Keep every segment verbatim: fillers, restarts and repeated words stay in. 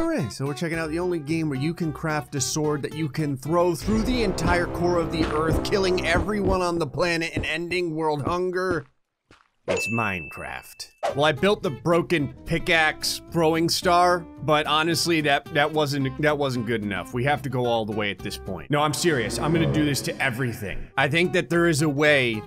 Alright, so we're checking out the only game where you can craft a sword that you can throw through the entire core of the earth, killing everyone on the planet and ending world hunger. It's Minecraft. Well, I built the broken pickaxe throwing star, but honestly, that that wasn't that wasn't good enough. We have to go all the way at this point. No, I'm serious. I'm gonna do this to everything. I think that there is a way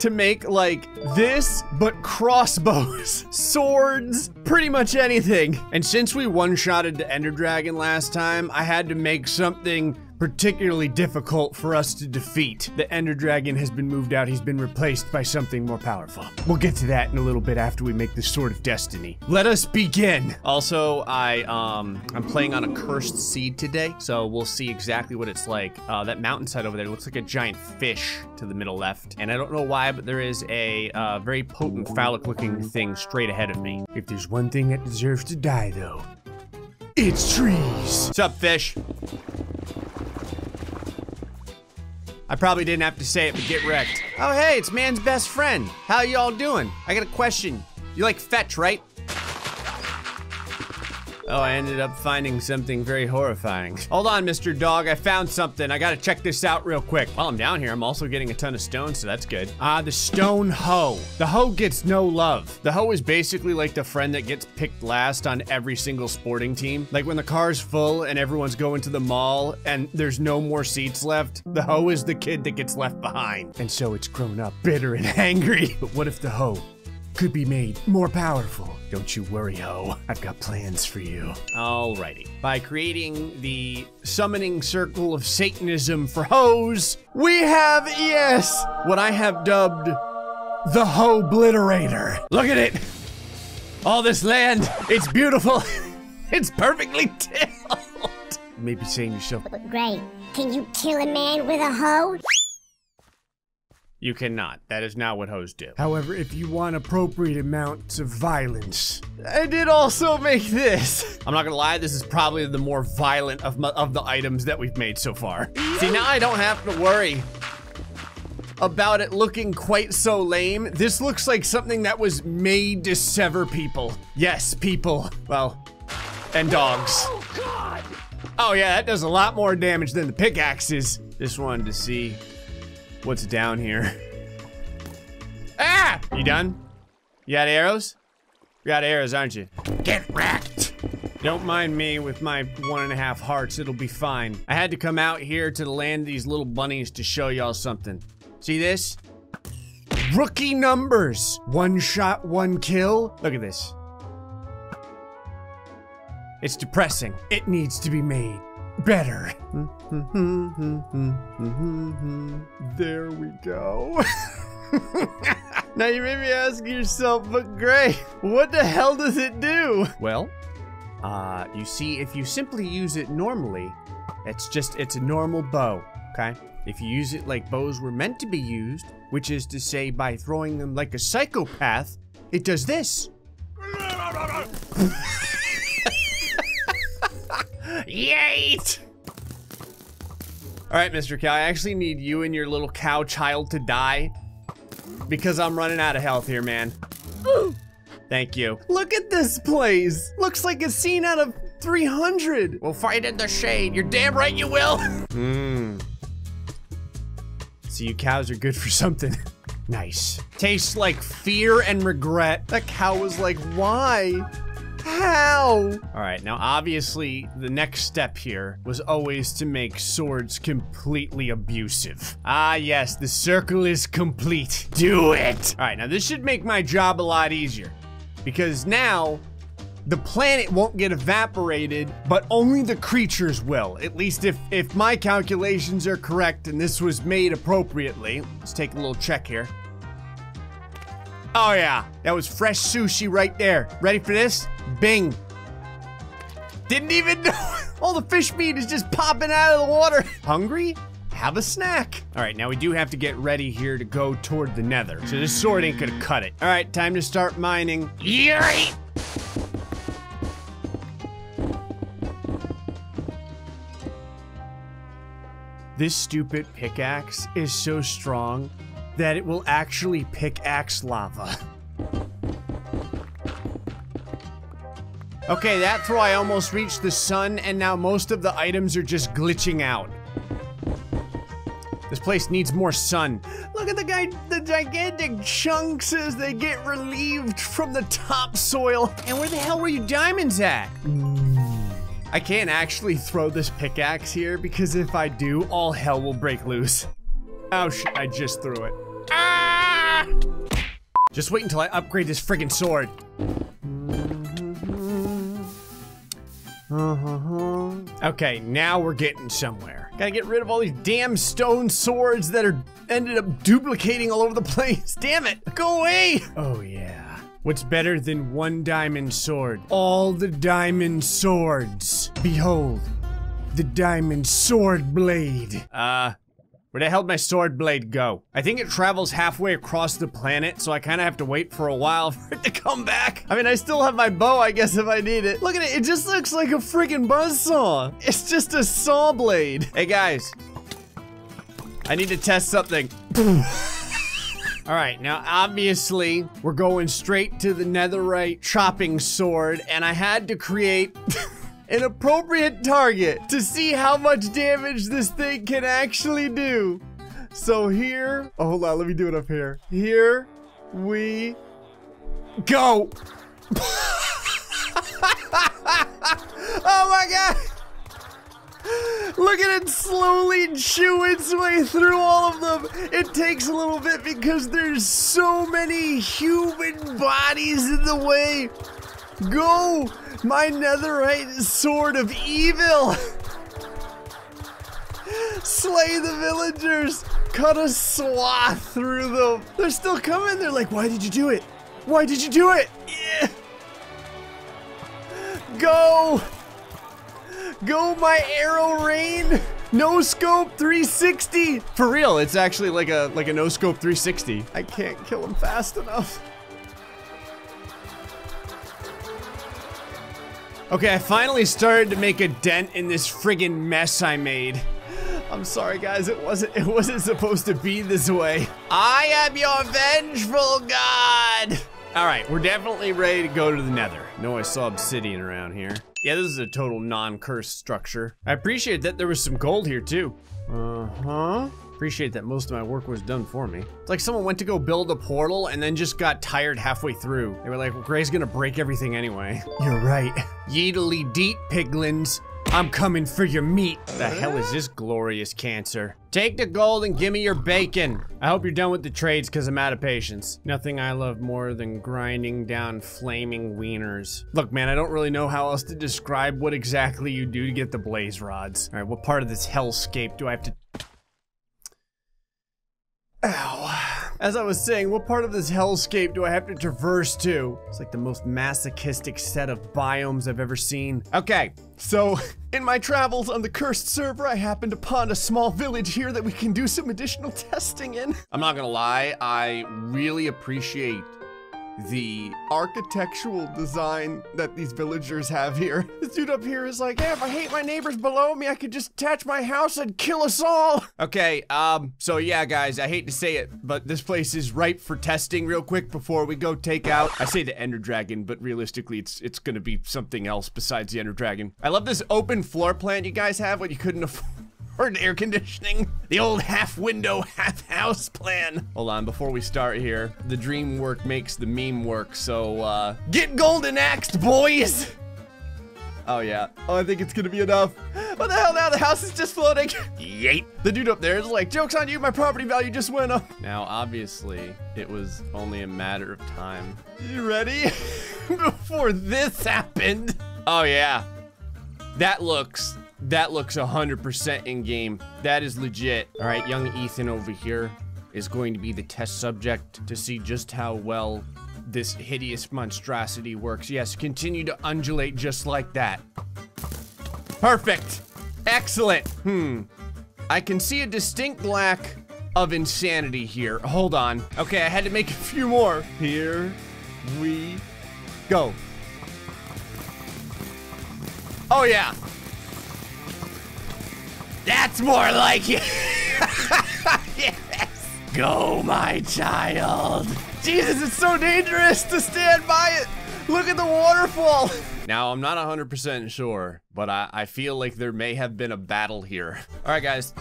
to make like this, but crossbows, swords, pretty much anything. And since we one-shotted the Ender Dragon last time, I had to make something particularly difficult for us to defeat. The Ender Dragon has been moved out. He's been replaced by something more powerful. We'll get to that in a little bit after we make the Sword of Destiny. Let us begin. Also, I, um, I'm playing on a cursed seed today, so we'll see exactly what it's like. Uh, that mountainside over there looks like a giant fish to the middle left, and I don't know why, but there is a uh, very potent phallic-looking thing straight ahead of me. If there's one thing that deserves to die, though, it's trees. What's up, fish? I probably didn't have to say it, but get wrecked. Oh, hey, it's man's best friend. How y'all doing? I got a question. You like fetch, right? Oh, I ended up finding something very horrifying. Hold on, Mister Dog, I found something. I gotta check this out real quick. While I'm down here, I'm also getting a ton of stone, so that's good. Ah, uh, the stone hoe. The hoe gets no love. The hoe is basically like the friend that gets picked last on every single sporting team. Like when the car's full and everyone's going to the mall and there's no more seats left, the hoe is the kid that gets left behind. And so it's grown up bitter and angry. But what if the hoe could be made more powerful? Don't you worry, ho. I've got plans for you. Alrighty. By creating the summoning circle of Satanism for hoes, we have, yes, what I have dubbed the Hoe Obliterator. Look at it. All this land. It's beautiful. It's perfectly tilled. Maybe saying to yourself, great. Can you kill a man with a hoe? You cannot. That is not what hoes do. However, if you want appropriate amounts of violence, I did also make this. I'm not gonna lie, this is probably the more violent of, my, of the items that we've made so far. See, now I don't have to worry about it looking quite so lame. This looks like something that was made to sever people. Yes, people. Well, and dogs. Oh, God. Oh yeah, that does a lot more damage than the pickaxes. Just wanted to see what's down here. Ah! You done? You out of arrows? You're out of arrows, aren't you? Get wrecked! Don't mind me with my one and a half hearts, it'll be fine. I had to come out here to the land of these little bunnies to show y'all something. See this? Rookie numbers! One shot, one kill. Look at this. It's depressing. It needs to be made better. There we go. Now you may be asking yourself, but Gray, what the hell does it do? Well, uh, you see, if you simply use it normally, it's just, it's a normal bow, okay? If you use it like bows were meant to be used, which is to say by throwing them like a psychopath, it does this. Yeet! All right, Mister Cow, I actually need you and your little cow child to die because I'm running out of health here, man. Ooh. Thank you. Look at this place. Looks like a scene out of three hundred. We'll fight in the shade. You're damn right you will. Mmm. So you cows are good for something. Nice. Tastes like fear and regret. That cow was like, why? How? All right, now obviously the next step here was always to make swords completely abusive. Ah yes, the circle is complete. Do it. All right, now this should make my job a lot easier because now the planet won't get evaporated, but only the creatures will. At least if, if my calculations are correct and this was made appropriately. Let's take a little check here. Oh yeah, that was fresh sushi right there. Ready for this? Bing. Didn't even know. All the fish meat is just popping out of the water. Hungry? Have a snack. All right, now we do have to get ready here to go toward the nether. So this sword ain't gonna cut it. All right, time to start mining. Yay! This stupid pickaxe is so strong that it will actually pickaxe lava. Okay, that's where I almost reached the sun, and now most of the items are just glitching out. This place needs more sun. Look at the guy, the gigantic chunks as they get relieved from the topsoil. And where the hell were you diamonds at? I can't actually throw this pickaxe here because if I do, all hell will break loose. Oh shit, I just threw it. Ah! Just wait until I upgrade this friggin' sword. Okay, now we're getting somewhere. Gotta get rid of all these damn stone swords that are ended up duplicating all over the place. Damn it, go away! Oh yeah. What's better than one diamond sword? All the diamond swords. Behold, the diamond sword blade. Uh, where the hell did my sword blade go? I think it travels halfway across the planet, so I kind of have to wait for a while for it to come back. I mean, I still have my bow, I guess, if I need it. Look at it, it just looks like a freaking buzzsaw. It's just a saw blade. Hey, guys. I need to test something. All right, now obviously, we're going straight to the netherite chopping sword, and I had to create an appropriate target to see how much damage this thing can actually do. So here, oh, hold on, let me do it up here. Here we go. Oh my God. Look at it slowly chew its way through all of them. It takes a little bit because there's so many human bodies in the way. Go, my netherite sword of evil! Slay the villagers! Cut a swath through them! They're still coming! They're like, why did you do it? Why did you do it? Yeah. Go! Go, my arrow rain! No scope three sixty! For real, it's actually like a, like a no scope three sixty. I can't kill him fast enough. Okay, I finally started to make a dent in this friggin' mess I made. I'm sorry, guys, it wasn't it wasn't supposed to be this way. I am your vengeful god! Alright, we're definitely ready to go to the nether. No, I saw obsidian around here. Yeah, this is a total non-cursed structure. I appreciate that there was some gold here, too. Uh-huh. Appreciate that most of my work was done for me. It's like someone went to go build a portal and then just got tired halfway through. They were like, well, Gray's gonna break everything anyway. You're right. Yeetily deet, piglins. I'm coming for your meat. The hell is this glorious cancer? Take the gold and give me your bacon. I hope you're done with the trades because I'm out of patience. Nothing I love more than grinding down flaming wieners. Look, man, I don't really know how else to describe what exactly you do to get the blaze rods. All right, what part of this hellscape do I have to... Ow. As I was saying, what part of this hellscape do I have to traverse to? It's like the most masochistic set of biomes I've ever seen. Okay, so in my travels on the cursed server, I happened upon a small village here that we can do some additional testing in. I'm not gonna lie, I really appreciate the architectural design that these villagers have here. This dude up here is like, hey, if I hate my neighbors below me, I could just attach my house and kill us all. Okay, um, so yeah, guys, I hate to say it, but this place is ripe for testing real quick before we go take out, I say the Ender Dragon, but realistically, it's it's gonna be something else besides the Ender Dragon. I love this open floor plan you guys have when you couldn't afford Or air conditioning. The old half window, half house plan. Hold on, before we start here, the dream work makes the meme work, so uh, get golden axed, boys. Oh yeah, oh, I think it's gonna be enough. What the hell now, the house is just floating. Yeet. The dude up there is like, joke's on you, my property value just went up. Now, obviously, it was only a matter of time. You ready? Before this happened. Oh yeah, that looks, that looks one hundred percent in game. That is legit. All right, young Ethan over here is going to be the test subject to see just how well this hideous monstrosity works. Yes, continue to undulate just like that. Perfect. Excellent. Hmm. I can see a distinct lack of insanity here. Hold on. Okay, I had to make a few more. Here we go. Oh, yeah. That's more like it. Yes. Go, my child. Jesus, it's so dangerous to stand by it. Look at the waterfall. Now, I'm not one hundred percent sure, but I, I feel like there may have been a battle here. All right, guys.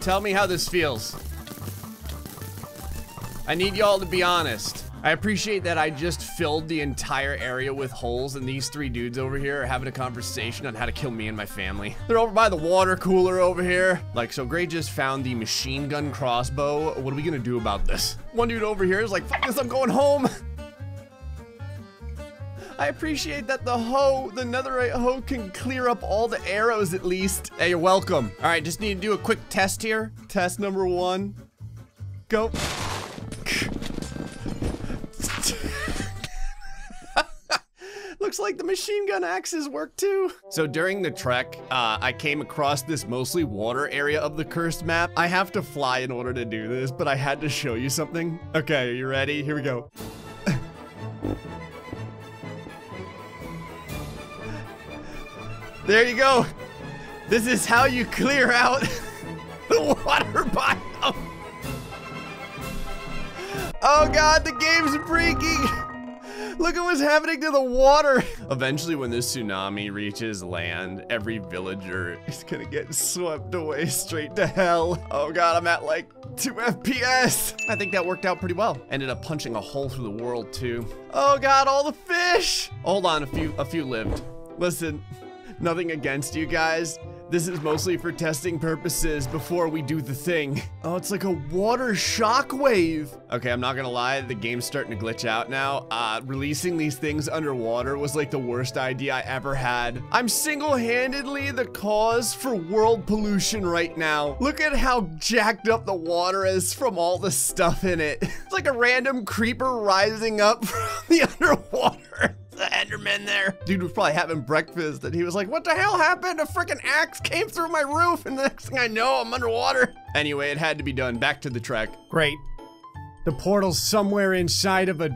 Tell me how this feels. I need y'all to be honest. I appreciate that I just filled the entire area with holes, and these three dudes over here are having a conversation on how to kill me and my family. They're over by the water cooler over here. Like, so Gray just found the machine gun crossbow. What are we gonna do about this? One dude over here is like, fuck this, I'm going home. I appreciate that the hoe, the netherite hoe, can clear up all the arrows at least. Hey, you're welcome. All right, just need to do a quick test here. Test number one, go. Looks like the machine gun axes work too. So during the trek, uh, I came across this mostly water area of the cursed map. I have to fly in order to do this, but I had to show you something. Okay, are you ready? Here we go. There you go. This is how you clear out the water biome. Oh God, the game's breaking. Look at what's happening to the water. Eventually, when this tsunami reaches land, every villager is gonna get swept away straight to hell. Oh God, I'm at like two F P S. I think that worked out pretty well. Ended up punching a hole through the world too. Oh God, all the fish. Hold on, a few, a few lived. Listen, nothing against you guys. This is mostly for testing purposes before we do the thing. Oh, it's like a water shockwave. Okay, I'm not gonna lie, the game's starting to glitch out now. Uh, releasing these things underwater was like the worst idea I ever had. I'm single-handedly the cause for world pollution right now. Look at how jacked up the water is from all the stuff in it. It's like a random creeper rising up from the underwater. The Enderman there. Dude was probably having breakfast and he was like, what the hell happened? A freaking axe came through my roof and the next thing I know, I'm underwater. Anyway, it had to be done. Back to the track. Great. The portal's somewhere inside of a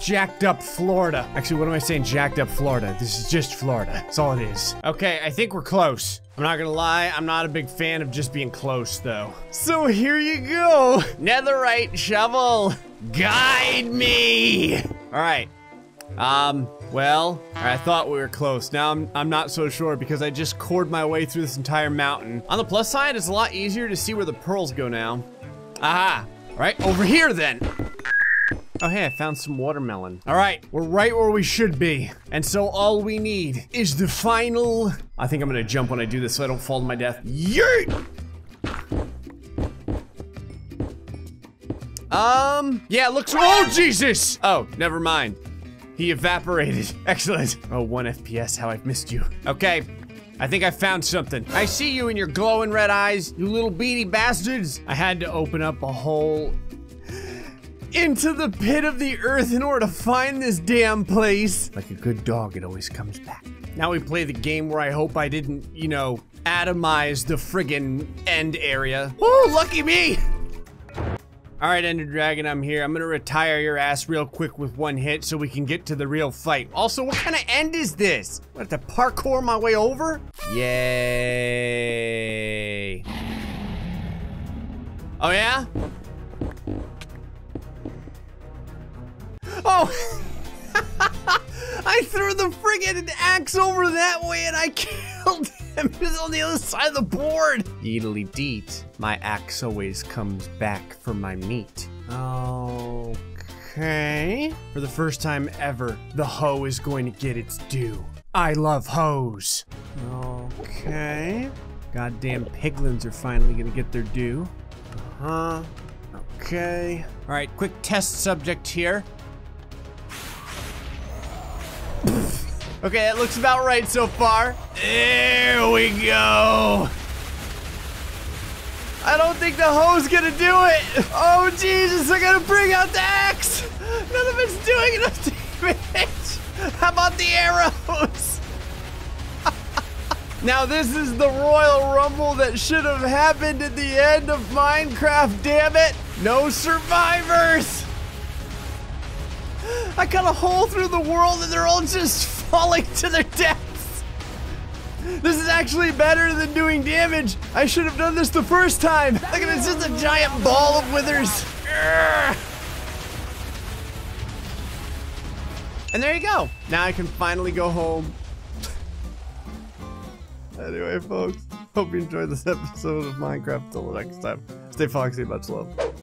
jacked up Florida. Actually, what am I saying? Jacked up Florida. This is just Florida. That's all it is. Okay, I think we're close. I'm not gonna lie, I'm not a big fan of just being close though. So here you go. Netherite shovel, guide me. All right. Um, well, I thought we were close. Now I'm, I'm not so sure because I just cored my way through this entire mountain. On the plus side, it's a lot easier to see where the pearls go now. Aha, all right, over here then. Oh hey, I found some watermelon. All right, we're right where we should be. And so all we need is the final. I think I'm gonna jump when I do this so I don't fall to my death. Yeet! Um, yeah, it looks, oh Jesus! Oh, never mind. He evaporated. Excellent. Oh, one F P S, how I've missed you. Okay, I think I found something. I see you in your glowing red eyes, you little beady bastards. I had to open up a hole into the pit of the earth in order to find this damn place. Like a good dog, it always comes back. Now we play the game where I hope I didn't, you know, atomize the friggin' end area. Woo, lucky me. All right, Ender Dragon, I'm here. I'm gonna retire your ass real quick with one hit so we can get to the real fight. Also, what kind of end is this? I have to parkour my way over? Yay. Oh, yeah? Oh! I threw the friggin' axe over that way and I killed him. He's on the other side of the board. Yeetily deet. My axe always comes back for my meat. Okay. For the first time ever, the hoe is going to get its due. I love hoes. Okay. Goddamn piglins are finally gonna get their due. Uh-huh. Okay. All right, quick test subject here. Okay, that looks about right so far. There we go. I don't think the hoe's gonna do it. Oh, Jesus, I gotta bring out the axe. None of it's doing enough damage. How about the arrows? Now this is the Royal Rumble that should have happened at the end of Minecraft, damn it. No survivors. I cut a hole through the world and they're all just falling to their deaths. This is actually better than doing damage. I should have done this the first time. Look at this, just a giant ball of withers. And there you go. Now I can finally go home. Anyway, folks, hope you enjoyed this episode of Minecraft. Till the next time, stay foxy, much love.